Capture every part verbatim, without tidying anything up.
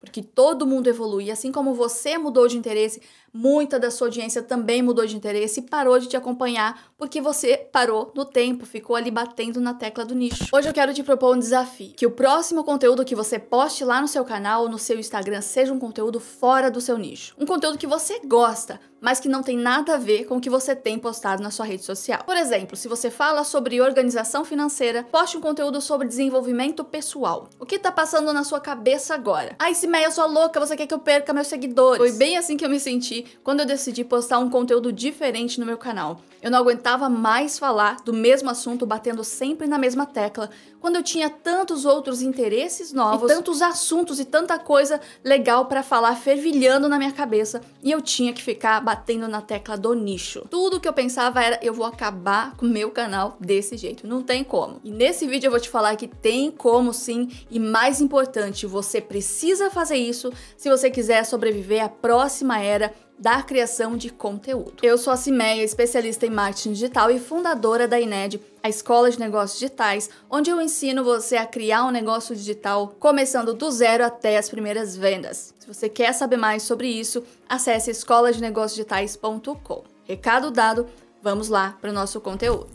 Porque todo mundo evolui. Assim como você mudou de interesse, muita da sua audiência também mudou de interesse e parou de te acompanhar porque você parou no tempo, ficou ali batendo na tecla do nicho. Hoje eu quero te propor um desafio. Que o próximo conteúdo que você poste lá no seu canal ou no seu Instagram seja um conteúdo fora do seu nicho. Um conteúdo que você gosta, mas que não tem nada a ver com o que você tem postado na sua rede social. Por exemplo, se você fala sobre organização financeira, poste um conteúdo sobre desenvolvimento pessoal. O que tá passando na sua cabeça agora? Ai, Siméia, eu sou louca, você quer que eu perca meus seguidores? Foi bem assim que eu me senti quando eu decidi postar um conteúdo diferente no meu canal. Eu não aguentava mais falar do mesmo assunto, batendo sempre na mesma tecla, quando eu tinha tantos outros interesses novos, e tantos assuntos e tanta coisa legal pra falar fervilhando na minha cabeça, e eu tinha que ficar batendo na tecla do nicho. Tudo que eu pensava era, eu vou acabar com o meu canal desse jeito, não tem como. E nesse vídeo eu vou te falar que tem como sim, e mais importante, você precisa fazer isso se você quiser sobreviver à próxima era da criação de conteúdo. Eu sou a Siméia, especialista em marketing digital e fundadora da I N E D, a Escola de Negócios Digitais, onde eu ensino você a criar um negócio digital começando do zero até as primeiras vendas. Se você quer saber mais sobre isso, acesse escola de negócios digitais ponto com. Recado dado, vamos lá para o nosso conteúdo.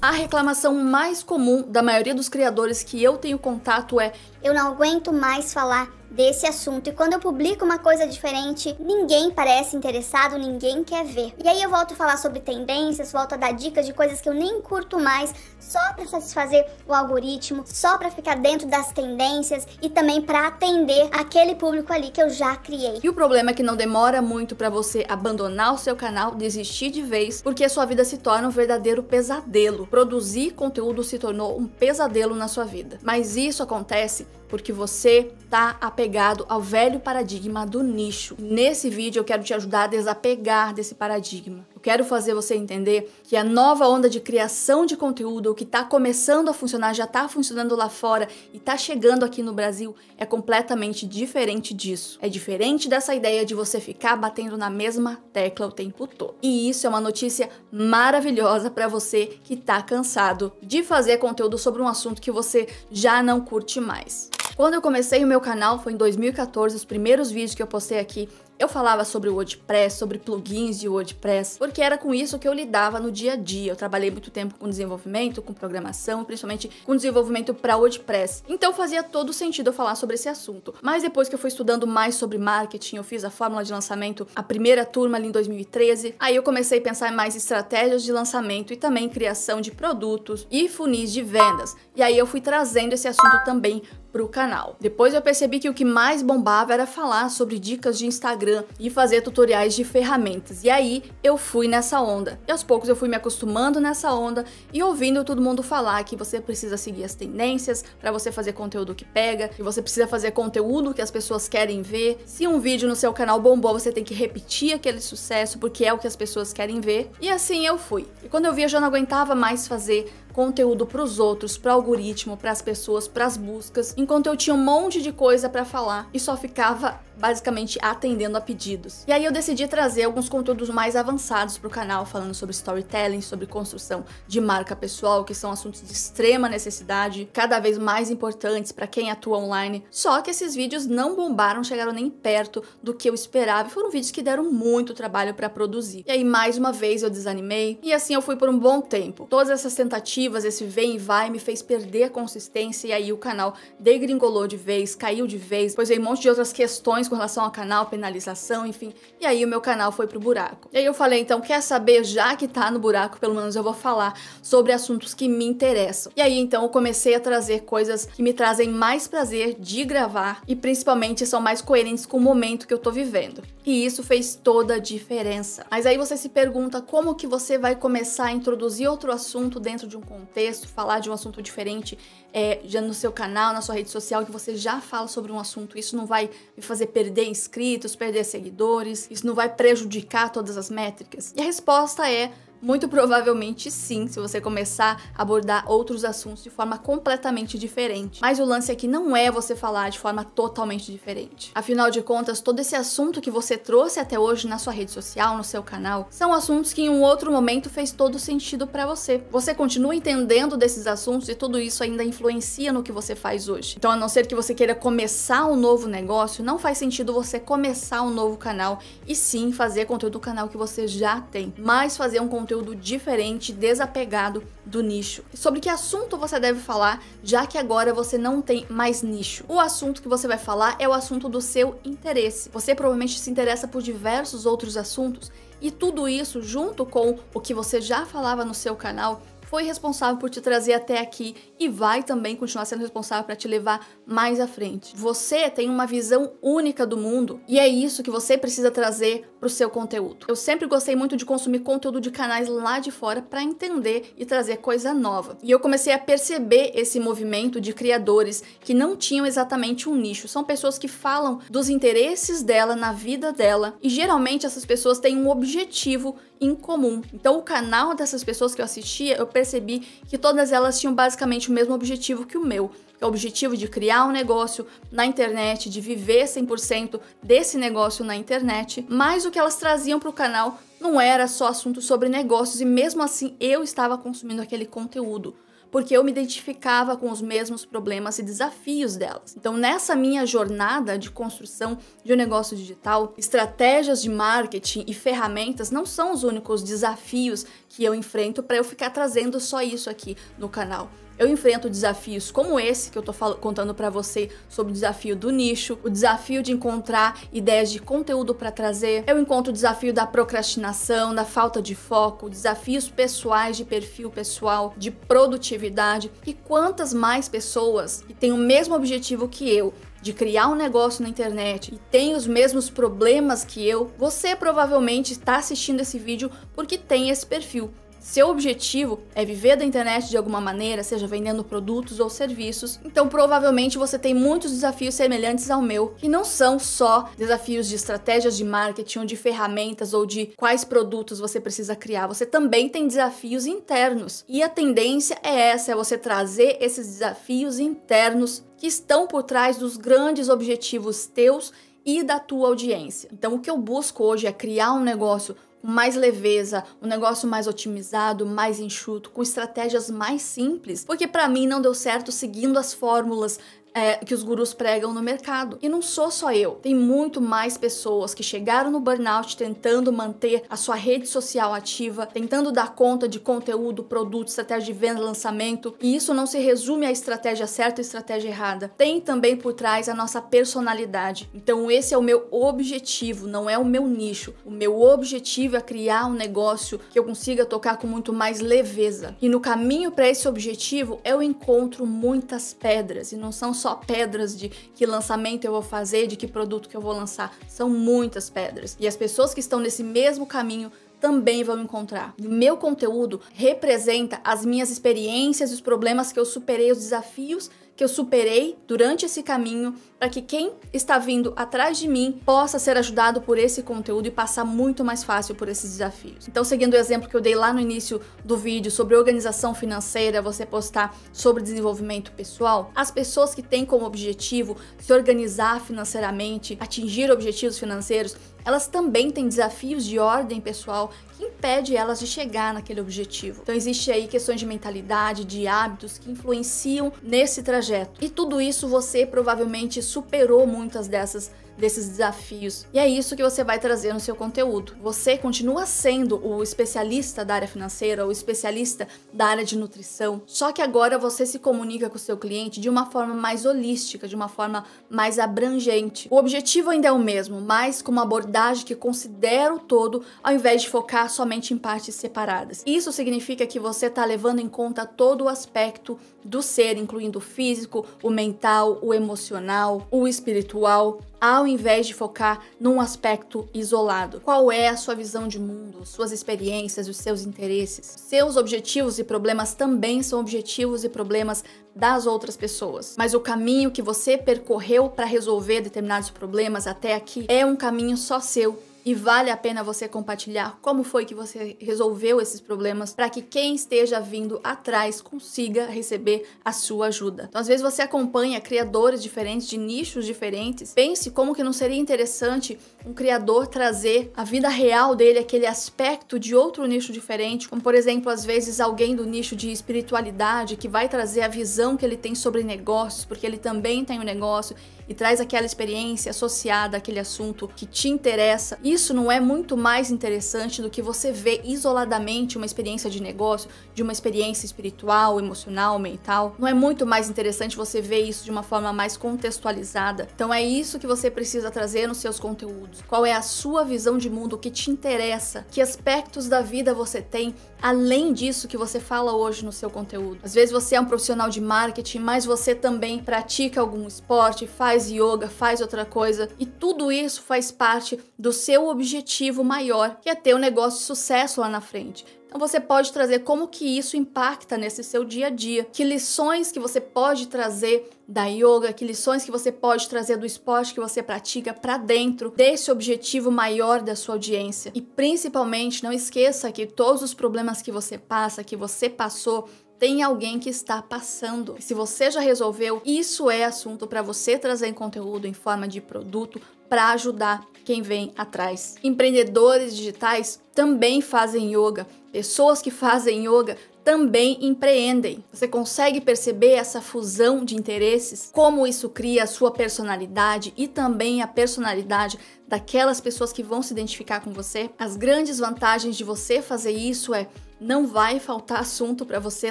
A reclamação mais comum da maioria dos criadores que eu tenho contato é: eu não aguento mais falar desse assunto, e quando eu publico uma coisa diferente, ninguém parece interessado, ninguém quer ver. E aí eu volto a falar sobre tendências, volto a dar dicas de coisas que eu nem curto mais, só pra satisfazer o algoritmo, só pra ficar dentro das tendências e também pra atender aquele público ali que eu já criei. E o problema é que não demora muito pra você abandonar o seu canal, desistir de vez, porque a sua vida se torna um verdadeiro pesadelo. Produzir conteúdo se tornou um pesadelo na sua vida. Mas isso acontece porque você tá apegado ao velho paradigma do nicho. Nesse vídeo eu quero te ajudar a desapegar desse paradigma. Eu quero fazer você entender que a nova onda de criação de conteúdo que tá começando a funcionar, já tá funcionando lá fora e tá chegando aqui no Brasil, é completamente diferente disso. É diferente dessa ideia de você ficar batendo na mesma tecla o tempo todo. E isso é uma notícia maravilhosa pra você que tá cansado de fazer conteúdo sobre um assunto que você já não curte mais. Quando eu comecei o meu canal, foi em dois mil e quatorze, os primeiros vídeos que eu postei aqui, eu falava sobre o WordPress, sobre plugins de WordPress, porque era com isso que eu lidava no dia a dia. Eu trabalhei muito tempo com desenvolvimento, com programação, principalmente com desenvolvimento para WordPress. Então fazia todo sentido eu falar sobre esse assunto. Mas depois que eu fui estudando mais sobre marketing, eu fiz a fórmula de lançamento, a primeira turma ali em dois mil e treze, aí eu comecei a pensar em mais estratégias de lançamento e também criação de produtos e funis de vendas. E aí eu fui trazendo esse assunto também para o canal. Depois eu percebi que o que mais bombava era falar sobre dicas de Instagram e fazer tutoriais de ferramentas. E aí eu fui nessa onda. E aos poucos eu fui me acostumando nessa onda e ouvindo todo mundo falar que você precisa seguir as tendências para você fazer conteúdo que pega, que você precisa fazer conteúdo que as pessoas querem ver. Se um vídeo no seu canal bombou, você tem que repetir aquele sucesso porque é o que as pessoas querem ver. E assim eu fui. E quando eu vi, eu já não aguentava mais fazer conteúdo para os outros, para o algoritmo, para as pessoas, para as buscas, enquanto eu tinha um monte de coisa para falar e só ficava basicamente atendendo a pedidos. E aí eu decidi trazer alguns conteúdos mais avançados para o canal, falando sobre storytelling, sobre construção de marca pessoal, que são assuntos de extrema necessidade, cada vez mais importantes para quem atua online. Só que esses vídeos não bombaram, chegaram nem perto do que eu esperava, e foram vídeos que deram muito trabalho para produzir. E aí mais uma vez eu desanimei, e assim eu fui por um bom tempo. Todas essas tentativas, esse vem e vai, me fez perder a consistência, e aí o canal degringolou de vez, caiu de vez, depois veio um monte de outras questões com relação ao canal, penalização, enfim, e aí o meu canal foi pro buraco. E aí eu falei, então, quer saber, já que tá no buraco, pelo menos eu vou falar sobre assuntos que me interessam. E aí, então, eu comecei a trazer coisas que me trazem mais prazer de gravar e, principalmente, são mais coerentes com o momento que eu tô vivendo. E isso fez toda a diferença. Mas aí você se pergunta como que você vai começar a introduzir outro assunto dentro de um contexto, falar de um assunto diferente é, já no seu canal, na sua rede social, que você já fala sobre um assunto. Isso não vai me fazer perder inscritos, perder seguidores, isso não vai prejudicar todas as métricas? E a resposta é: Muito provavelmente sim, se você começar a abordar outros assuntos de forma completamente diferente. Mas o lance aqui não é você falar de forma totalmente diferente. Afinal de contas, todo esse assunto que você trouxe até hoje na sua rede social, no seu canal, são assuntos que em um outro momento fez todo sentido para você. Você continua entendendo desses assuntos e tudo isso ainda influencia no que você faz hoje. Então, a não ser que você queira começar um novo negócio, não faz sentido você começar um novo canal e sim fazer conteúdo do canal que você já tem, mas fazer um conteúdo conteúdo diferente, desapegado do nicho. Sobre que assunto você deve falar, já que agora você não tem mais nicho? O assunto que você vai falar é o assunto do seu interesse. Você provavelmente se interessa por diversos outros assuntos e tudo isso, junto com o que você já falava no seu canal, foi responsável por te trazer até aqui e vai também continuar sendo responsável para te levar mais à frente. Você tem uma visão única do mundo e é isso que você precisa trazer para o seu conteúdo. Eu sempre gostei muito de consumir conteúdo de canais lá de fora para entender e trazer coisa nova. E eu comecei a perceber esse movimento de criadores que não tinham exatamente um nicho. São pessoas que falam dos interesses dela na vida dela e geralmente essas pessoas têm um objetivo em comum. Então o canal dessas pessoas que eu assistia, eu percebi percebi que todas elas tinham basicamente o mesmo objetivo que o meu, que é o objetivo de criar um negócio na internet, de viver cem por cento desse negócio na internet, mas o que elas traziam para o canal não era só assunto sobre negócios e mesmo assim eu estava consumindo aquele conteúdo, porque eu me identificava com os mesmos problemas e desafios delas. Então, nessa minha jornada de construção de um negócio digital, estratégias de marketing e ferramentas não são os únicos desafios que eu enfrento para eu ficar trazendo só isso aqui no canal. Eu enfrento desafios como esse que eu tô contando pra você sobre o desafio do nicho, o desafio de encontrar ideias de conteúdo pra trazer, eu encontro o desafio da procrastinação, da falta de foco, desafios pessoais de perfil pessoal, de produtividade e quantas mais pessoas que têm o mesmo objetivo que eu, de criar um negócio na internet e tem os mesmos problemas que eu, você provavelmente está assistindo esse vídeo porque tem esse perfil. Seu objetivo é viver da internet de alguma maneira, seja vendendo produtos ou serviços, então provavelmente você tem muitos desafios semelhantes ao meu, que não são só desafios de estratégias de marketing, ou de ferramentas, ou de quais produtos você precisa criar, você também tem desafios internos. E a tendência é essa, é você trazer esses desafios internos que estão por trás dos grandes objetivos teus e da tua audiência. Então o que eu busco hoje é criar um negócio mais leveza, um negócio mais otimizado, mais enxuto, com estratégias mais simples, porque para mim não deu certo seguindo as fórmulas É, que os gurus pregam no mercado. E não sou só eu, tem muito mais pessoas que chegaram no burnout tentando manter a sua rede social ativa, tentando dar conta de conteúdo, produto, estratégia de venda, lançamento, e isso não se resume à estratégia certa e estratégia errada. Tem também por trás a nossa personalidade. Então esse é o meu objetivo, não é o meu nicho. O meu objetivo é criar um negócio que eu consiga tocar com muito mais leveza. E no caminho para esse objetivo, eu encontro muitas pedras, e não são só só pedras de que lançamento eu vou fazer, de que produto que eu vou lançar. São muitas pedras. E as pessoas que estão nesse mesmo caminho também vão encontrar. O meu conteúdo representa as minhas experiências, os problemas que eu superei, os desafios que eu superei durante esse caminho, para que quem está vindo atrás de mim possa ser ajudado por esse conteúdo e passar muito mais fácil por esses desafios. Então, seguindo o exemplo que eu dei lá no início do vídeo sobre organização financeira, você postar sobre desenvolvimento pessoal, as pessoas que têm como objetivo se organizar financeiramente, atingir objetivos financeiros, elas também têm desafios de ordem pessoal que impede elas de chegar naquele objetivo. Então existe aí questões de mentalidade, de hábitos que influenciam nesse trajeto. E tudo isso você provavelmente superou muitas dessas desses desafios. E é isso que você vai trazer no seu conteúdo. Você continua sendo o especialista da área financeira, o especialista da área de nutrição, só que agora você se comunica com o seu cliente de uma forma mais holística, de uma forma mais abrangente. O objetivo ainda é o mesmo, mas com uma abordagem que considera o todo, ao invés de focar somente em partes separadas. Isso significa que você está levando em conta todo o aspecto do ser, incluindo o físico, o mental, o emocional, o espiritual, ao invés de focar num aspecto isolado. Qual é a sua visão de mundo, suas experiências, os seus interesses? Seus objetivos e problemas também são objetivos e problemas das outras pessoas. Mas o caminho que você percorreu para resolver determinados problemas até aqui é um caminho só seu e vale a pena você compartilhar como foi que você resolveu esses problemas para que quem esteja vindo atrás consiga receber a sua ajuda. Então, às vezes você acompanha criadores diferentes, de nichos diferentes. Pense como que não seria interessante um criador trazer a vida real dele, aquele aspecto de outro nicho diferente, como por exemplo, às vezes alguém do nicho de espiritualidade que vai trazer a visão que ele tem sobre negócios, porque ele também tem um negócio e traz aquela experiência associada àquele assunto que te interessa. Isso não é muito mais interessante do que você ver isoladamente uma experiência de negócio, de uma experiência espiritual, emocional, mental? Não é muito mais interessante você ver isso de uma forma mais contextualizada? Então é isso que você precisa trazer nos seus conteúdos. Qual é a sua visão de mundo, o que te interessa, que aspectos da vida você tem, além disso que você fala hoje no seu conteúdo. Às vezes você é um profissional de marketing, mas você também pratica algum esporte, faz faz yoga, faz outra coisa, e tudo isso faz parte do seu objetivo maior, que é ter um negócio de sucesso lá na frente. Então você pode trazer como que isso impacta nesse seu dia a dia, que lições que você pode trazer da yoga, que lições que você pode trazer do esporte que você pratica para dentro desse objetivo maior da sua audiência. E principalmente não esqueça que todos os problemas que você passa, que você passou, tem alguém que está passando. Se você já resolveu, isso é assunto para você trazer conteúdo em forma de produto para ajudar quem vem atrás. Empreendedores digitais também fazem yoga. Pessoas que fazem yoga também empreendem. Você consegue perceber essa fusão de interesses? Como isso cria a sua personalidade e também a personalidade daquelas pessoas que vão se identificar com você? As grandes vantagens de você fazer isso é: não vai faltar assunto para você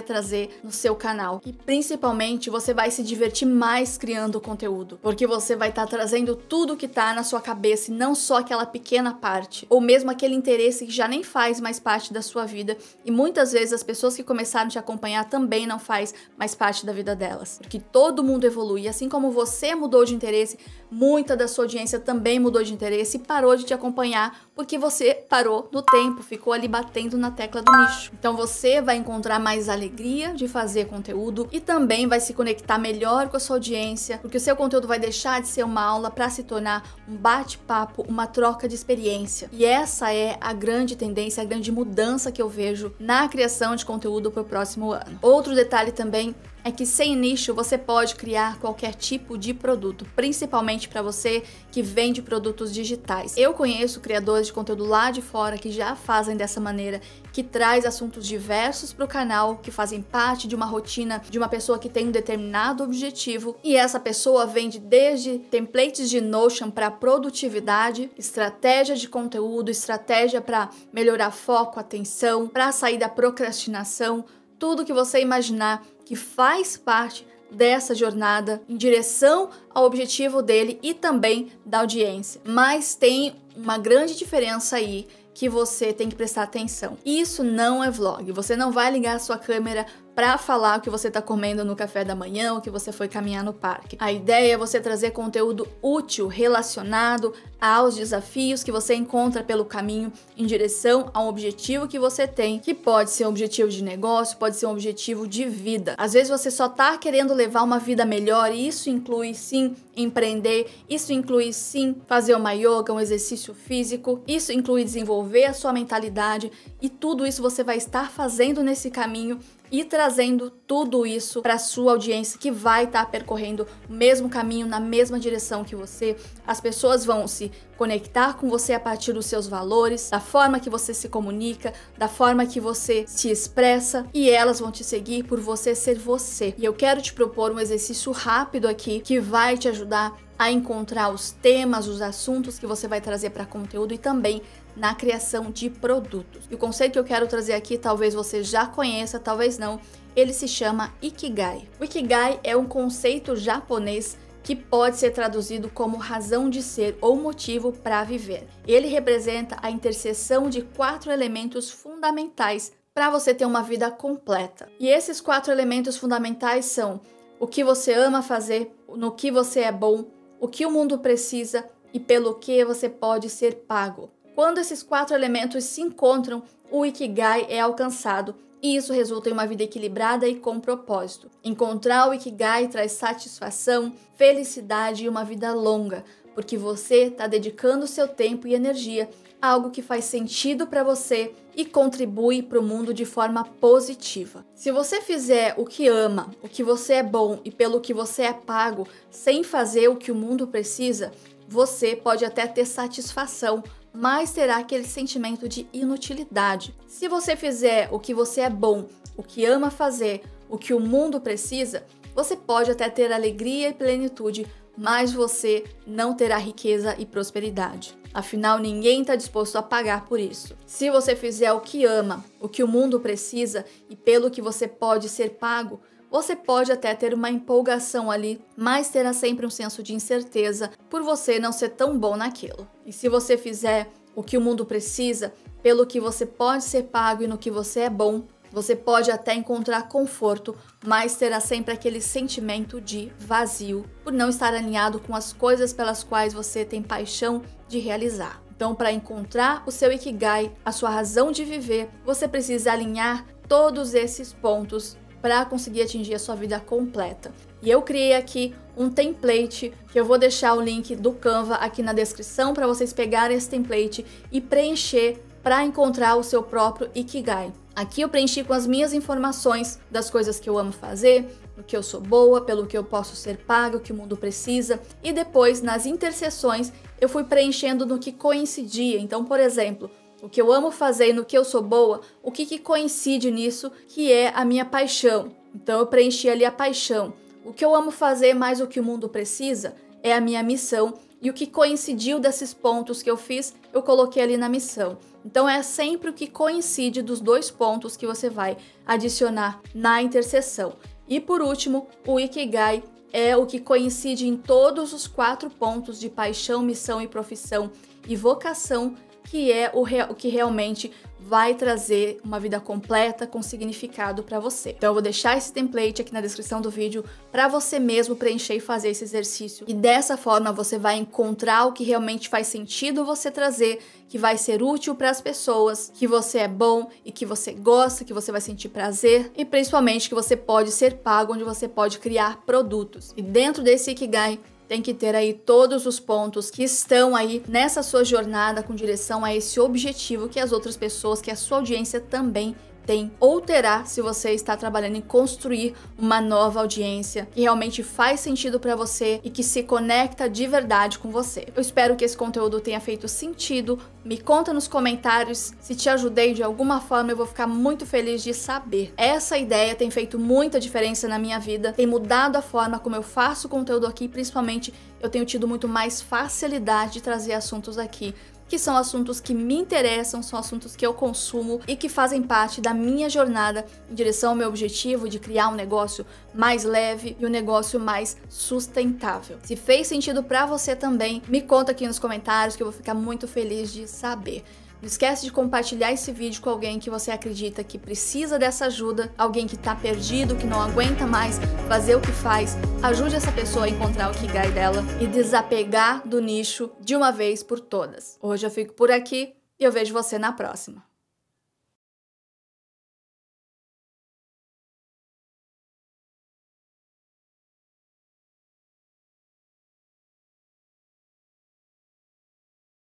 trazer no seu canal. E principalmente você vai se divertir mais criando conteúdo, porque você vai estar tá trazendo tudo que tá na sua cabeça e não só aquela pequena parte, ou mesmo aquele interesse que já nem faz mais parte da sua vida, e muitas vezes as pessoas que começaram a te acompanhar também não faz mais parte da vida delas, porque todo mundo evolui. Assim como você mudou de interesse, muita da sua audiência também mudou de interesse e parou de te acompanhar porque você parou no tempo, ficou ali batendo na tecla do nicho. Então você vai encontrar mais alegria de fazer conteúdo e também vai se conectar melhor com a sua audiência, porque o seu conteúdo vai deixar de ser uma aula para se tornar um bate-papo, uma troca de experiência. E essa é a grande tendência, a grande mudança que eu vejo na criação de conteúdo para o próximo ano. Outro detalhe também é que sem nicho você pode criar qualquer tipo de produto, principalmente para você que vende produtos digitais. Eu conheço criadores de conteúdo lá de fora que já fazem dessa maneira, que traz assuntos diversos para o canal, que fazem parte de uma rotina de uma pessoa que tem um determinado objetivo, e essa pessoa vende desde templates de Notion para produtividade, estratégia de conteúdo, estratégia para melhorar foco, atenção, para sair da procrastinação, tudo que você imaginar que faz parte dessa jornada em direção ao objetivo dele e também da audiência. Mas tem uma grande diferença aí que você tem que prestar atenção. Isso não é vlog. Você não vai ligar a sua câmera para falar o que você está comendo no café da manhã, o que você foi caminhar no parque. A ideia é você trazer conteúdo útil relacionado aos desafios que você encontra pelo caminho em direção a um objetivo que você tem, que pode ser um objetivo de negócio, pode ser um objetivo de vida. Às vezes você só está querendo levar uma vida melhor, e isso inclui sim empreender, isso inclui sim fazer uma yoga, um exercício físico, isso inclui desenvolver a sua mentalidade, e tudo isso você vai estar fazendo nesse caminho e trazendo tudo isso para sua audiência, que vai estar tá percorrendo o mesmo caminho, na mesma direção que você. As pessoas vão se conectar com você a partir dos seus valores, da forma que você se comunica, da forma que você se expressa, e elas vão te seguir por você ser você. E eu quero te propor um exercício rápido aqui que vai te ajudar a encontrar os temas, os assuntos que você vai trazer para conteúdo e também na criação de produtos. E o conceito que eu quero trazer aqui, talvez você já conheça, talvez não, ele se chama Ikigai. O Ikigai é um conceito japonês que pode ser traduzido como razão de ser ou motivo para viver. Ele representa a interseção de quatro elementos fundamentais para você ter uma vida completa. E esses quatro elementos fundamentais são o que você ama fazer, no que você é bom, o que o mundo precisa e pelo que você pode ser pago. Quando esses quatro elementos se encontram, o Ikigai é alcançado, e isso resulta em uma vida equilibrada e com propósito. Encontrar o Ikigai traz satisfação, felicidade e uma vida longa, porque você está dedicando seu tempo e energia a algo que faz sentido para você e contribui para o mundo de forma positiva. Se você fizer o que ama, o que você é bom e pelo que você é pago, sem fazer o que o mundo precisa, você pode até ter satisfação, mas terá aquele sentimento de inutilidade. Se você fizer o que você é bom, o que ama fazer, o que o mundo precisa, você pode até ter alegria e plenitude, mas você não terá riqueza e prosperidade. Afinal, ninguém está disposto a pagar por isso. Se você fizer o que ama, o que o mundo precisa e pelo que você pode ser pago, você pode até ter uma empolgação ali, mas terá sempre um senso de incerteza por você não ser tão bom naquilo. E se você fizer o que o mundo precisa, pelo que você pode ser pago e no que você é bom, você pode até encontrar conforto, mas terá sempre aquele sentimento de vazio, por não estar alinhado com as coisas pelas quais você tem paixão de realizar. Então, para encontrar o seu Ikigai, a sua razão de viver, você precisa alinhar todos esses pontos para conseguir atingir a sua vida completa. E eu criei aqui um template, que eu vou deixar o link do Canva aqui na descrição para vocês pegarem esse template e preencher para encontrar o seu próprio Ikigai. Aqui eu preenchi com as minhas informações das coisas que eu amo fazer, do que eu sou boa, pelo que eu posso ser paga, o que o mundo precisa. E depois, nas interseções, eu fui preenchendo no que coincidia. Então, por exemplo, o que eu amo fazer e no que eu sou boa, o que, que coincide nisso, que é a minha paixão. Então, eu preenchi ali a paixão. O que eu amo fazer mais o que o mundo precisa é a minha missão. E o que coincidiu desses pontos que eu fiz, eu coloquei ali na missão. Então é sempre o que coincide dos dois pontos que você vai adicionar na interseção. E por último, o Ikigai é o que coincide em todos os quatro pontos de paixão, missão e profissão e vocação, que é o, real, o que realmente vai trazer uma vida completa com significado para você. Então eu vou deixar esse template aqui na descrição do vídeo para você mesmo preencher e fazer esse exercício. E dessa forma você vai encontrar o que realmente faz sentido você trazer, que vai ser útil para as pessoas, que você é bom e que você gosta, que você vai sentir prazer e principalmente que você pode ser pago, onde você pode criar produtos. E dentro desse Ikigai, tem que ter aí todos os pontos que estão aí nessa sua jornada com direção a esse objetivo que as outras pessoas, que a sua audiência também tem ou terá se você está trabalhando em construir uma nova audiência que realmente faz sentido para você e que se conecta de verdade com você. Eu espero que esse conteúdo tenha feito sentido. Me conta nos comentários se te ajudei de alguma forma, eu vou ficar muito feliz de saber. Essa ideia tem feito muita diferença na minha vida, tem mudado a forma como eu faço conteúdo aqui, principalmente eu tenho tido muito mais facilidade de trazer assuntos aqui, que são assuntos que me interessam, são assuntos que eu consumo e que fazem parte da minha jornada em direção ao meu objetivo de criar um negócio mais leve e um negócio mais sustentável. Se fez sentido para você também, me conta aqui nos comentários que eu vou ficar muito feliz de saber. Não esquece de compartilhar esse vídeo com alguém que você acredita que precisa dessa ajuda, alguém que está perdido, que não aguenta mais fazer o que faz. Ajude essa pessoa a encontrar o Ikigai dela e desapegar do nicho de uma vez por todas. Hoje eu fico por aqui e eu vejo você na próxima.